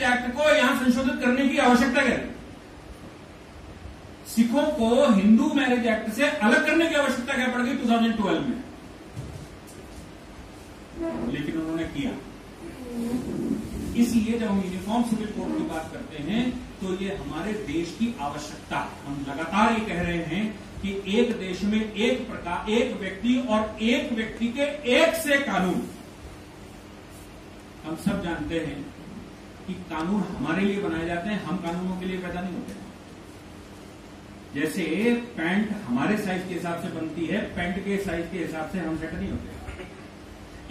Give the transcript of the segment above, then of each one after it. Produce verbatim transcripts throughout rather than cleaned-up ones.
Marriage act को यहां संशोधित करने की आवश्यकता है, सिखों को हिंदू मैरिज एक्ट से अलग करने की आवश्यकता क्या पड़ गई दो हज़ार बारह में, लेकिन उन्होंने किया। इसलिए जब हम यूनिफॉर्म सिविल कोड की बात करते हैं तो ये हमारे देश की आवश्यकता, हम लगातार ये कह रहे हैं कि एक देश में एक प्रकार एक व्यक्ति और एक व्यक्ति के एक से कानून। हम सब जानते हैं कि कानून हमारे लिए बनाए जाते हैं, हम कानूनों के लिए पैदा नहीं होते। जैसे पैंट हमारे साइज के हिसाब से बनती है, पैंट के साइज के हिसाब से हम सेट नहीं होते।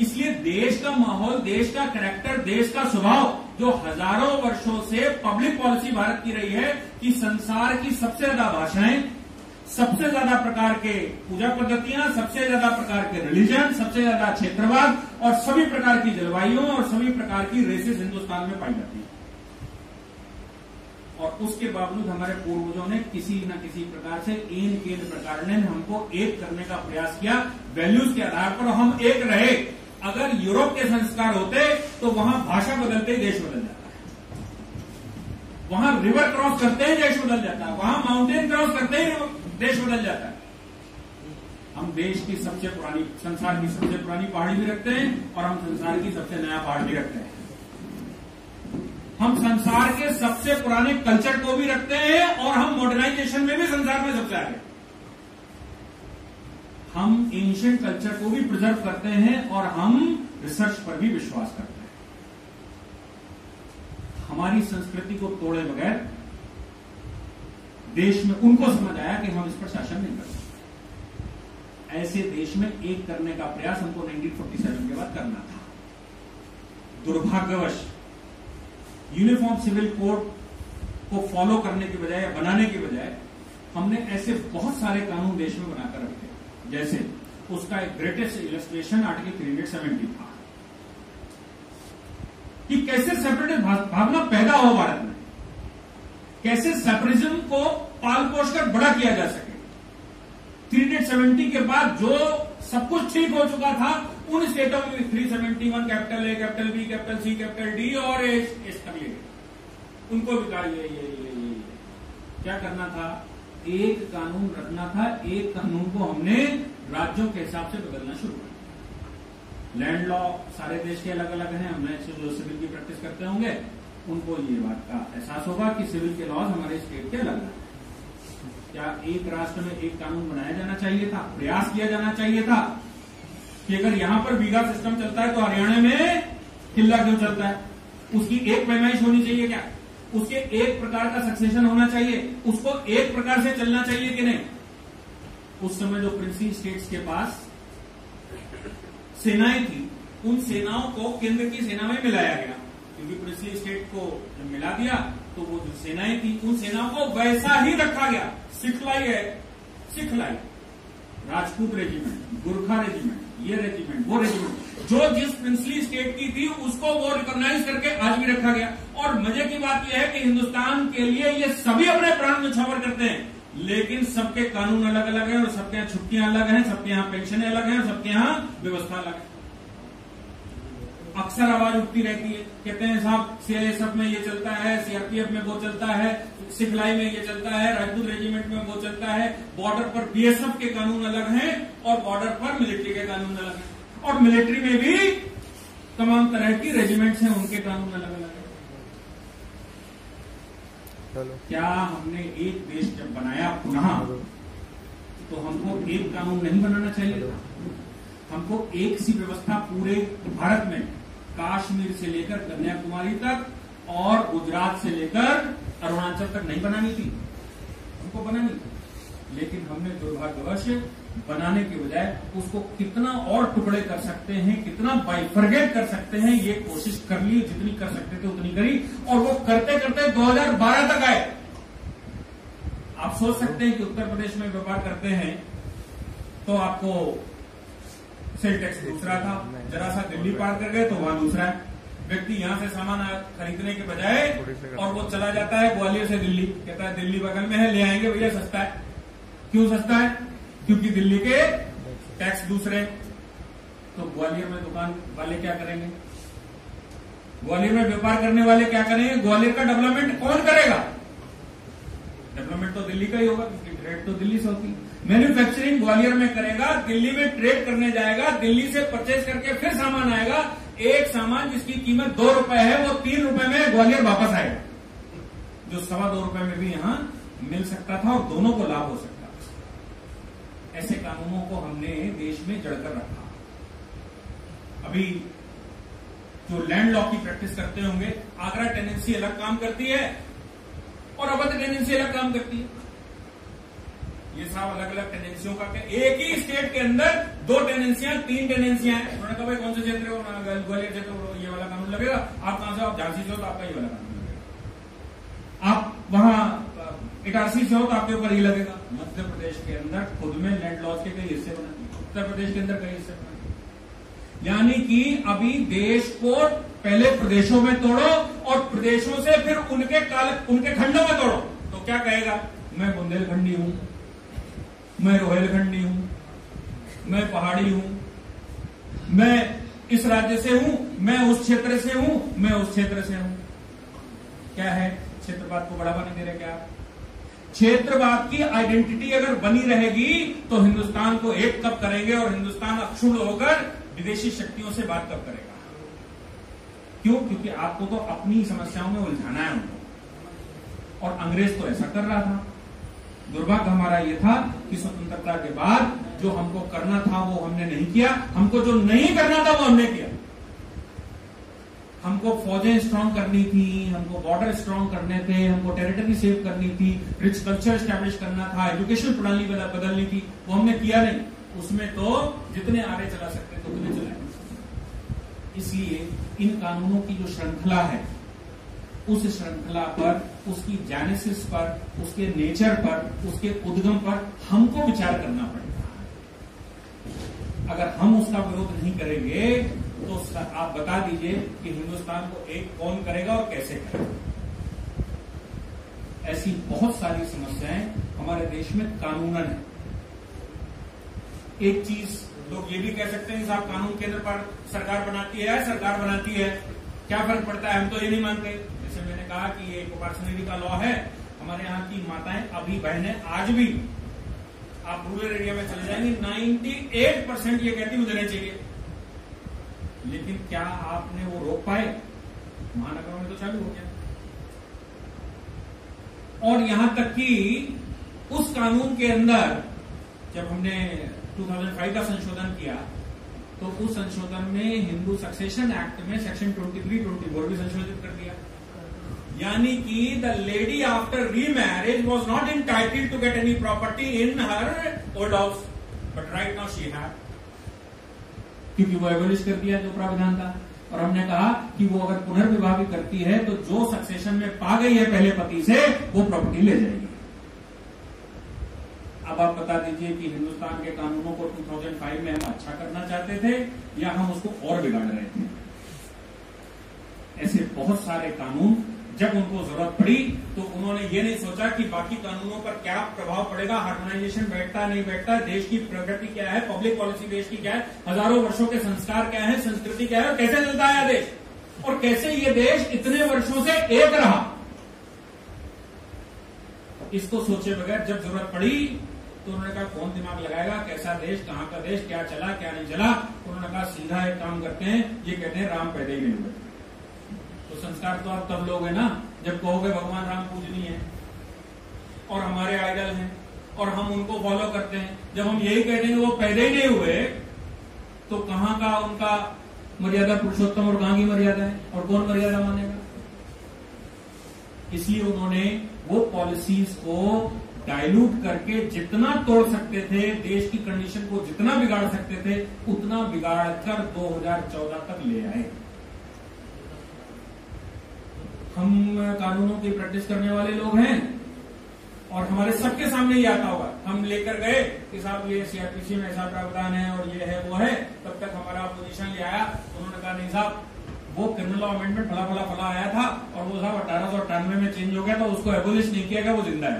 इसलिए देश का माहौल, देश का करैक्टर, देश का स्वभाव जो हजारों वर्षों से पब्लिक पॉलिसी भारत की रही है कि संसार की सबसे ज्यादा भाषाएं, सबसे ज्यादा प्रकार के पूजा पद्धतियां, सबसे ज्यादा प्रकार के रिलीजन, सबसे ज्यादा क्षेत्रवाद और सभी प्रकार की जलवायुओं और सभी प्रकार की रेसेस हिंदुस्तान में पाई जाती है। और उसके बावजूद हमारे पूर्वजों ने किसी न किसी प्रकार से इन केंद्र प्रकार ने हमको एक करने का प्रयास किया वैल्यूज के आधार पर, हम एक रहे। अगर यूरोप के संस्कार होते तो वहां भाषा बदलते ही देश बदल जाता है, वहां रिवर क्रॉस करते ही देश बदल जाता है, वहां माउंटेन क्रॉस करते ही देश बदल जाता है। हम देश की सबसे पुरानी, संसार की सबसे पुरानी पहाड़ी भी रखते हैं और हम संसार की सबसे नया पहाड़ भी रखते हैं। हम संसार के सबसे पुराने कल्चर को भी रखते हैं और हम मॉडर्नाइजेशन में भी संसार में सबसे आगे। हम एंशिएंट कल्चर को भी प्रिजर्व करते हैं और हम रिसर्च पर भी विश्वास करते हैं। हमारी संस्कृति को तोड़े बगैर देश में उनको समझ आया कि हम इस पर शासन नहीं कर सकते। ऐसे देश में एक करने का प्रयास हमको उन्नीस सौ सैंतालीस के बाद करना था। दुर्भाग्यवश यूनिफॉर्म सिविल कोड को फॉलो करने के बजाय, बनाने के बजाय हमने ऐसे बहुत सारे कानून देश में बनाकर रखे। जैसे उसका एक ग्रेटेस्ट इलस्ट्रेशन आर्टिकल तीन सौ सत्तर था कि कैसे सेपरेटिस्ट भावना पैदा हो भारत में, कैसे सेपरेटिज्म को पाल पोष कर बड़ा किया जा सके। तीन सौ सत्तर के बाद जो सब कुछ ठीक हो चुका था उन स्टेटों में तीन सौ इकहत्तर capital A, capital B, capital C, capital D और एस तक ले गए। उनको बिका ये, ये, ये, ये, ये क्या करना था, एक कानून रखना था। एक कानून को हमने राज्यों के हिसाब से बदलना शुरू किया। लैंड लॉ सारे देश के अलग अलग हैं, हमने जो सिविल की प्रैक्टिस करते होंगे उनको ये बात का एहसास होगा कि सिविल के लॉज हमारे स्टेट के अलग अलग हैं। क्या एक राष्ट्र में एक कानून बनाया जाना चाहिए था? प्रयास किया जाना चाहिए था कि अगर यहां पर बीघा सिस्टम चलता है तो हरियाणा में किल्ला क्यों चलता है? उसकी एक पैमाइश होनी चाहिए क्या? उसके एक प्रकार का सक्सेशन होना चाहिए, उसको एक प्रकार से चलना चाहिए कि नहीं? उस समय जो प्रिंसिंग स्टेट्स के पास सेनाएं थी, उन सेनाओं को केंद्र की सेना में मिलाया गया, क्योंकि प्रिंसिंग स्टेट को जब मिला दिया तो वो जो सेनाएं थी उन सेनाओं को वैसा ही रखा गया। सिखलाई है, सिखलाई, राजपूत रेजिमेंट, गुरखा रेजिमेंट, ये रेजिमेंट, वो रेजिमेंट, जो जिस प्रिंसली स्टेट की थी उसको वो रिकॉग्नाइज करके आज भी रखा गया। और मजे की बात यह है कि हिंदुस्तान के लिए ये सभी अपने प्राण न्यौछावर करते हैं, लेकिन सबके कानून अलग अलग हैं और सबके यहां छुट्टियां अलग हैं, सबके यहां पेंशन अलग है, सबके यहां व्यवस्था अलग है। अक्सर आवाज उठती रहती है, कहते हैं साहब सीआईएसएफ में ये चलता है, सीआरपीएफ में वो चलता है, सिखलाई में ये चलता है, राजपूत रेजिमेंट में वो चलता है, बॉर्डर पर बीएसएफ के कानून अलग हैं और बॉर्डर पर मिलिट्री के कानून अलग हैं, और मिलिट्री में भी तमाम तरह की रेजिमेंट्स हैं, उनके कानून अलग अलग हैं। चलो, क्या हमने एक देश जब बनाया पुनः तो हमको एक कानून नहीं बनाना चाहिए? हमको एक सी व्यवस्था पूरे भारत में, कश्मीर से लेकर कन्याकुमारी तक और गुजरात से लेकर अरुणाचल तक नहीं बनानी थी, हमको बनानी थी। लेकिन हमने दुर्भाग्यवश बनाने के बजाय उसको कितना और टुकड़े कर सकते हैं, कितना बाइफर्गेट कर सकते हैं, ये कोशिश कर ली, जितनी कर सकते थे उतनी करी, और वो करते करते दो हज़ार बारह तक आए। आप सोच सकते हैं कि उत्तर प्रदेश में व्यापार करते हैं तो आपको सेल टैक्स दूसरा था, जरा सा दिल्ली पार कर गए तो वहां दूसरा है। व्यक्ति यहां से सामान खरीदने के बजाय और वो चला जाता है ग्वालियर से दिल्ली, कहता है दिल्ली बगल में है, ले आएंगे भैया, सस्ता है। क्यों सस्ता है? क्योंकि दिल्ली के टैक्स दूसरे। तो ग्वालियर में दुकान वाले क्या करेंगे? ग्वालियर में व्यापार करने वाले क्या करेंगे, ग्वालियर का डेवलपमेंट कौन करेगा? डेवलपमेंट तो दिल्ली का ही होगा क्योंकि ट्रेड तो दिल्ली से होगी। मैन्युफैक्चरिंग ग्वालियर में करेगा, दिल्ली में ट्रेड करने जाएगा, दिल्ली से परचेज करके फिर सामान आएगा। एक सामान जिसकी कीमत दो रुपए है वो तीन रुपए में ग्वालियर वापस आएगा, जो सवा दो रुपए में भी यहां मिल सकता था और दोनों को लाभ हो सकता था। ऐसे कानूनों को हमने देश में जड़कर रखा। अभी जो लैंड लॉ की प्रैक्टिस करते होंगे, आगरा टेनेंसी अलग काम करती है और अवध टेनेंसी अलग काम करती है। ये सब अलग अलग टेनेंसियों का, एक ही स्टेट के अंदर दो टेनेंसियां तीन टेनेंसियां हैं। उन्होंने कहा भाई कौन से क्षेत्र हो, ग्वालियर क्षेत्र ये वाला कानून लगेगा, आप कहां से हो, आप झांसी से हो तो आपका ये वाला कानून लगेगा, आप वहां इटारसी से हो तो आपके ऊपर ये लगेगा। मध्य प्रदेश के अंदर खुद में लैंड लॉज के कई हिस्से बना दिए, उत्तर प्रदेश के अंदर कई हिस्से बना दिए। यानी कि अभी देश को पहले प्रदेशों में तोड़ो और प्रदेशों से फिर उनके उनके खंडों में तोड़ो तो क्या कहेगा, मैं बुंदेलखंडी हूं, मैं रोहिलखंडी हूं, मैं पहाड़ी हूं, मैं इस राज्य से हूं, मैं उस क्षेत्र से हूं, मैं उस क्षेत्र से हूं। क्या है, क्षेत्रवाद को बढ़ावा नहीं दे रहे क्या? क्षेत्रवाद की आइडेंटिटी अगर बनी रहेगी तो हिंदुस्तान को एक कब करेंगे और हिंदुस्तान अक्षुण होकर विदेशी शक्तियों से बात कब करेगा। क्यों? क्योंकि आपको तो अपनी समस्याओं में उलझाना है उनको, और अंग्रेज तो ऐसा कर रहा था। दुर्भाग्य हमारा ये था कि स्वतंत्रता के बाद जो हमको करना था वो हमने नहीं किया, हमको जो नहीं करना था वो हमने किया। हमको फौजें स्ट्रांग करनी थी, हमको बॉर्डर स्ट्रांग करने थे, हमको टेरिटरी सेव करनी थी, रिच कल्चर स्टैब्लिश करना था, एजुकेशन प्रणाली बदलनी थी, वो हमने किया नहीं। उसमें तो जितने आरे चला सकते थे उतने चलाए। इसलिए इन कानूनों की जो श्रृंखला है उस श्रृंखला पर, उसकी जेनेसिस पर, उसके नेचर पर, उसके उद्गम पर हमको विचार करना पड़ेगा। अगर हम उसका विरोध नहीं करेंगे तो आप बता दीजिए कि हिंदुस्तान को एक कौन करेगा और कैसे करेगा। ऐसी बहुत सारी समस्याएं हमारे देश में कानूनन है। एक चीज लोग ये भी कह सकते हैं साहब कानून केंद्र पर सरकार बनाती है, सरकार बनाती है, क्या फर्क पड़ता है, हम तो ये नहीं मानते। मैंने कहा कि ये प्रोपोर्शनैलिटी का लॉ है। हमारे यहाँ की माताएं अभी बहनें आज भी आप रूरल एरिया में चले जाएंगे अट्ठानवे परसेंट ये कहती मुझे नहीं चाहिए। लेकिन क्या आपने वो रोक पाए? महानगरों में तो चालू हो गया। और यहां तक कि उस कानून के अंदर जब हमने दो हज़ार पाँच का संशोधन किया तो उस संशोधन में हिंदू सक्सेशन एक्ट में सेक्शन तेईस चौबीस भी संशोधित कर दिया। यानी कि the lady after remarriage was not entitled to get any property in her old house, but right now she had, क्योंकि वो एबोलिश कर दिया जो प्रावधान था। और हमने कहा कि वो अगर पुनर्विवाह भी करती है तो जो सक्सेशन में पा गई है पहले पति से वो प्रॉपर्टी ले जाएगी। अब आप बता दीजिए कि हिंदुस्तान के कानूनों को दो हज़ार पाँच में हम अच्छा करना चाहते थे या हम उसको और बिगाड़ रहे थे। ऐसे बहुत सारे कानून जब उनको जरूरत पड़ी तो उन्होंने ये नहीं सोचा कि बाकी कानूनों पर क्या प्रभाव पड़ेगा, हार्मोनाइजेशन बैठता नहीं बैठता, देश की प्रगति क्या है, पब्लिक पॉलिसी देश की क्या है, हजारों वर्षों के संस्कार क्या है, संस्कृति क्या है, कैसे चलता है देश और कैसे ये देश इतने वर्षों से एक रहा। इसको सोचे बगैर जब जरूरत पड़ी तो उन्होंने कहा कौन दिमाग लगाएगा, कैसा देश, कहां का देश, क्या चला क्या नहीं चला। उन्होंने कहा सीधा एक काम करते हैं, ये कहते हैं राम पैदा ही नहीं हुए। तो संस्कार तो आप तब लोगे ना जब कहोगे भगवान राम पूजनीय है और हमारे आइडल हैं और हम उनको फॉलो करते हैं। जब हम यही कह देंगे वो पैदा ही नहीं हुए तो कहां का उनका मर्यादा पुरुषोत्तम और गांगी मर्यादा है और कौन मर्यादा मानेगा। इसलिए उन्होंने वो पॉलिसीज को डायलूट करके जितना तोड़ सकते थे, देश की कंडीशन को जितना बिगाड़ सकते थे उतना बिगाड़ कर दो हजार चौदह तक ले आए। हम कानूनों की प्रैक्टिस करने वाले लोग हैं और हमारे सबके सामने ही आता होगा। हम लेकर गए कि साहब ये सीआरपीसी में ऐसा प्रावधान है और ये है वो है, तब तक हमारा अपोजिशन ले आया। उन्होंने कहा नहीं साहब वो क्रिमिनल लॉ अमेंडमेंट फला फला फला आया था और वो साहब अठारह सौ अट्ठानवे में चेंज हो गया था, उसको एबोलिश नहीं किया गया, वो जिंदा है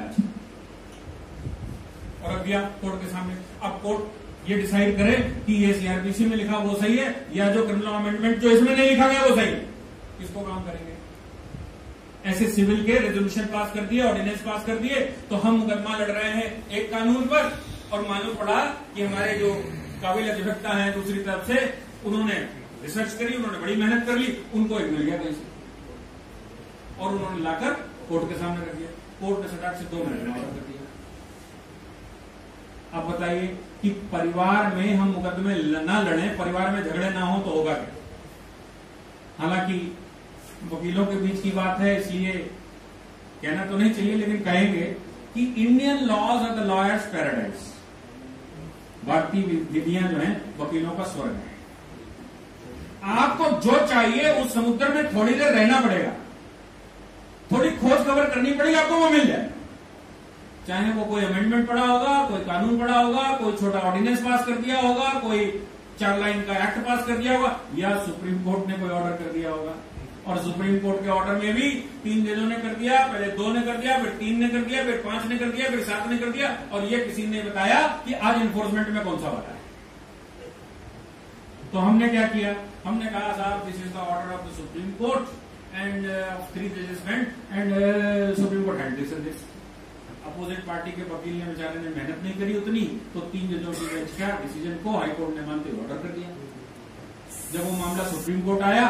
और अब गया कोर्ट के सामने। अब कोर्ट ये डिसाइड करे कि ये सीआरपीसी में लिखा वो सही है या जो क्रिमिनल अमेंडमेंट जो इसमें नहीं लिखा गया वो सही है। किसको काम करेंगे? ऐसे सिविल के रेजोल्यूशन पास कर दिए, ऑर्डिनेंस पास कर दिए, तो हम मुकदमा लड़ रहे हैं एक कानून पर, और मालूम पड़ा कि हमारे जो काबिल अधिवक्ता हैं दूसरी तरफ से, उन्होंने रिसर्च करी, उन्होंने बड़ी मेहनत कर ली, उनको एक मिल गया कहीं से और उन्होंने लाकर कोर्ट के सामने रख दिया। कोर्ट ने सटाक से दो महीने में कर दिया। अब बताइए कि परिवार में हम मुकदमे ना लड़ें, परिवार में झगड़े ना हो तो होगा क्या? हालांकि वकीलों के बीच की बात है, इसलिए कहना तो नहीं चाहिए, लेकिन कहेंगे कि Indian laws are the lawyers paradise. भारतीय विधियां जो हैं वकीलों का स्वर्ग है। आपको जो चाहिए उस समुद्र में थोड़ी देर रहना पड़ेगा, थोड़ी खोज खबर करनी पड़ेगी, आपको वो मिल जाए। चाहे वो कोई अमेंडमेंट पड़ा होगा, कोई कानून पड़ा होगा, कोई छोटा ऑर्डिनेंस पास कर दिया होगा, कोई चार लाइन का एक्ट पास कर दिया होगा, या सुप्रीम कोर्ट ने कोई ऑर्डर कर दिया होगा। और सुप्रीम कोर्ट के ऑर्डर में भी तीन जजों ने कर दिया, पहले दो ने कर दिया, फिर तीन ने कर दिया, फिर पांच ने कर दिया, फिर सात ने कर दिया, और ये किसी ने बताया कि आज इन्फोर्समेंट में कौन सा वाला है। तो हमने क्या किया? हमने कहा साहब this is the order of the supreme court and three judgement and supreme Court handles this. Opposite party के वकील ने बेचारे ने मेहनत नहीं करी उतनी, तो तीन जजों की बेंच का डिसीजन को हाईकोर्ट ने मानते हुए ऑर्डर कर दिया। जब वो मामला सुप्रीम कोर्ट आया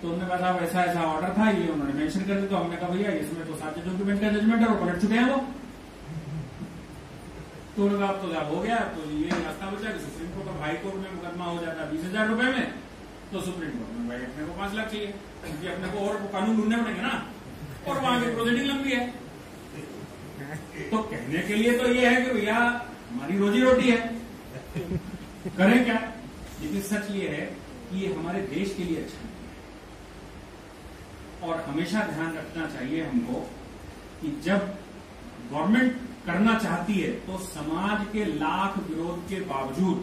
तो उन्होंने कहा साहब ऐसा ऐसा ऑर्डर था, ये उन्होंने मेंशन कर दिया। तो हमने कहा भैया इसमें तो सात जजों की बेंच का जजमेंट है और पलट चुके हैं वो, तो उन्होंने कहा तो जब हो गया तो ये रास्ता बचा कि सुप्रीम कोर्ट और हाईकोर्ट में मुकदमा हो जाता बीस हजार रुपए में, तो सुप्रीम कोर्ट में भाई अपने को पांच लाख चाहिए, क्योंकि अपने को और कानून ढूंढने पड़ेंगे ना, और वहां की प्रोसीडिंग लंबी है। तो कहने के लिए तो ये है कि भैया हमारी रोजी रोटी है, करें क्या? लेकिन सच ये है कि ये हमारे देश के लिए अच्छा है। और हमेशा ध्यान रखना चाहिए हमको कि जब गवर्नमेंट करना चाहती है तो समाज के लाख विरोध के बावजूद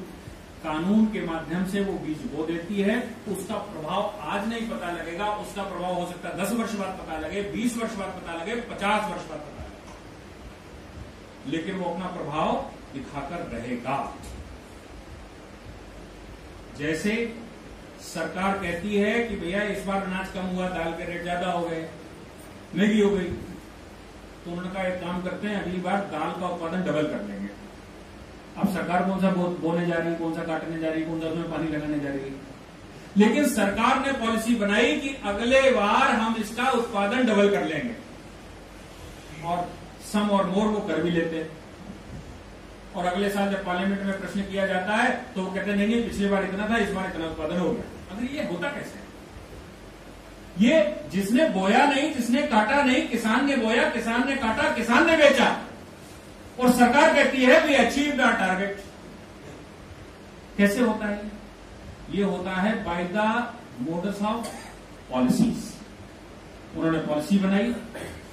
कानून के माध्यम से वो बीज बो देती है। उसका प्रभाव आज नहीं पता लगेगा, उसका प्रभाव हो सकता है दस वर्ष बाद पता लगे, बीस वर्ष बाद पता लगे, पचास वर्ष बाद पता लगे, लेकिन वो अपना प्रभाव दिखाकर रहेगा। जैसे सरकार कहती है कि भैया इस बार अनाज कम हुआ, दाल के रेट ज्यादा हो गए, महंगी हो गई, तो उन्होंने कहा एक काम करते हैं अगली बार दाल का उत्पादन डबल कर देंगे। अब सरकार कौन सा बोने जा रही है, कौन सा काटने जा रही है, कौन सा उसमें पानी लगाने जा रही है, लेकिन सरकार ने पॉलिसी बनाई कि अगले बार हम इसका उत्पादन डबल कर लेंगे, और सम और मोर वो कर भी लेते हैं। और अगले साल जब पार्लियामेंट में प्रश्न किया जाता है तो वो कहते हैं नहीं नहीं पिछली बार इतना था, इस बार इतना उत्पादन हो गया। अगर ये होता कैसे? ये जिसने बोया नहीं, जिसने काटा नहीं, किसान ने बोया, किसान ने काटा, किसान ने बेचा, और सरकार कहती है वी अचीव्ड आवर टारगेट। कैसे होता है ये? होता है by the modes of policies. उन्होंने पॉलिसी बनाई,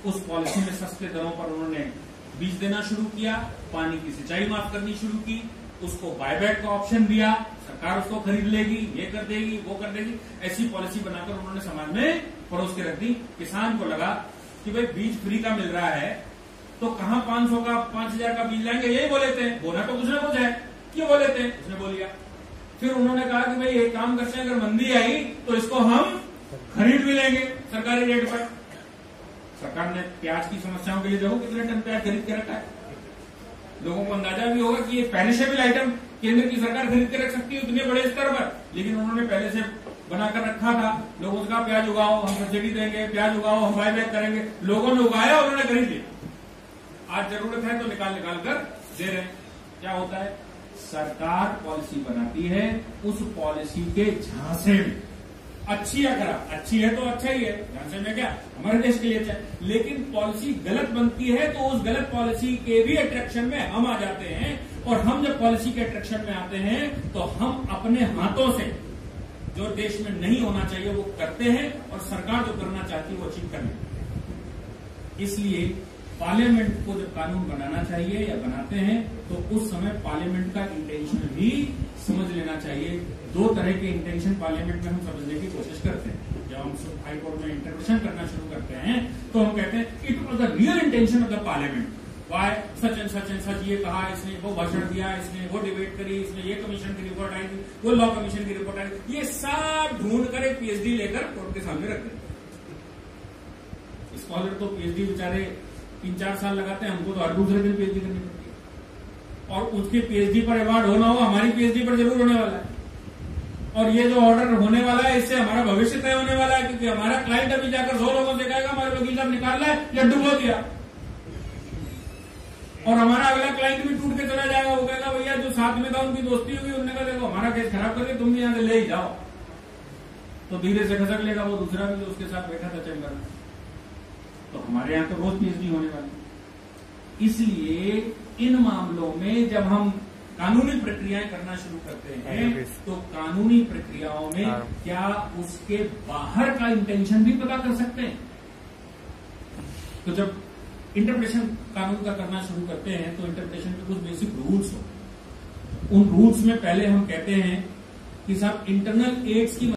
उस पॉलिसी में सस्ते दरों पर उन्होंने बीज देना शुरू किया, पानी की सिंचाई माफ करनी शुरू की, उसको बायबैक का ऑप्शन दिया, सरकार उसको खरीद लेगी, ये कर देगी, वो कर देगी, ऐसी पॉलिसी बनाकर उन्होंने समाज में परोस के रख दी। किसान को लगा कि भाई बीज फ्री का मिल रहा है तो कहां पांच सौ का पांच हजार का बीज लाएंगे, यही बोले थे, बोना तो कुछ ना कुछ है, ये बोले थे, उसने बोल लिया। फिर उन्होंने कहा कि भाई एक काम करते हैं, अगर मंदी आई तो इसको हम खरीद भी लेंगे सरकारी रेट पर। सरकार ने प्याज की समस्याओं के लिए देखो कितने टन प्याज खरीद के रखा है, लोगों को अंदाजा भी होगा कि ये पेरिशेबल आइटम केंद्र की सरकार खरीद के रख सकती है उतने बड़े स्तर पर, लेकिन उन्होंने पहले से बनाकर रखा था। लोगों का प्याज उगाओ हम सब्सिडी देंगे, प्याज उगाओ हम बायबैक करेंगे, लोगों ने उगाया, उन्होंने खरीद लिया। आज जरूरत है तो निकाल निकाल कर दे रहे। क्या होता है? सरकार पॉलिसी बनाती है, उस पॉलिसी के झांसे में अच्छी है, खराब अच्छी है तो अच्छा ही है, झांसे में क्या हमारे देश के लिए अच्छा है, लेकिन पॉलिसी गलत बनती है तो उस गलत पॉलिसी के भी अट्रैक्शन में हम आ जाते हैं। और हम जब पॉलिसी के अट्रैक्शन में आते हैं तो हम अपने हाथों से जो देश में नहीं होना चाहिए वो करते हैं, और सरकार जो करना चाहती है वो अचीव कर लेती है। इसलिए पार्लियामेंट को जब कानून बनाना चाहिए या बनाते हैं तो उस समय पार्लियामेंट का इंटेंशन भी समझ लेना चाहिए। दो तरह के इंटेंशन पार्लियामेंट में हम समझने की कोशिश करते हैं। जब हम हाईकोर्ट में इंटरवेंशन करना शुरू करते हैं तो हम कहते हैं it was the real intention of the parliament, why such and such and such ये कहा, इसने वो भाषण दिया, इसने वो डिबेट करी, इसने ये कमीशन की रिपोर्ट आई थी, वो लॉ कमीशन की रिपोर्ट आई थी, ये सब ढूंढ कर एक पीएचडी लेकर कोर्ट के सामने रख देते। स्कॉलर तो पीएचडी बेचारे तीन चार साल लगाते हैं, हमको तो हर दूसरे दिन पीएचडी करनी पड़ती है, और उसके पीएचडी पर अवार्ड होना हो हमारी पीएचडी पर जरूर होने वाला है, और ये जो ऑर्डर होने वाला है इससे हमारा भविष्य तय होने वाला है, क्योंकि हमारा क्लाइंट अभी जाकर सौ लोगों से कहेगा हमारे वकील साहब निकाल रहा है या डुबो दिया, और हमारा अगला क्लाइंट भी टूट के चला जाएगा, वो कहेगा भैया जो साथ में था उनकी दोस्ती हुई, उन्होंने कहा देखो हमारा केस खराब करके तुम भी यहां से ले ही जाओ, तो धीरे से खसक लेगा वो दूसरा भी जो उसके साथ बैठा था चैम्बर में। तो हमारे यहाँ तो रोज पीएचडी होने वाली, इसलिए इन मामलों में जब हम कानूनी प्रक्रियाएं करना शुरू करते हैं तो कानूनी प्रक्रियाओं में क्या उसके बाहर का इंटेंशन भी पता कर सकते हैं। तो जब इंटरप्रिटेशन कानून का करना शुरू करते हैं तो इंटरप्रिटेशन के कुछ बेसिक रूल्स होते हैं, उन रूल्स में पहले हम कहते हैं कि साहब इंटरनल एड्स की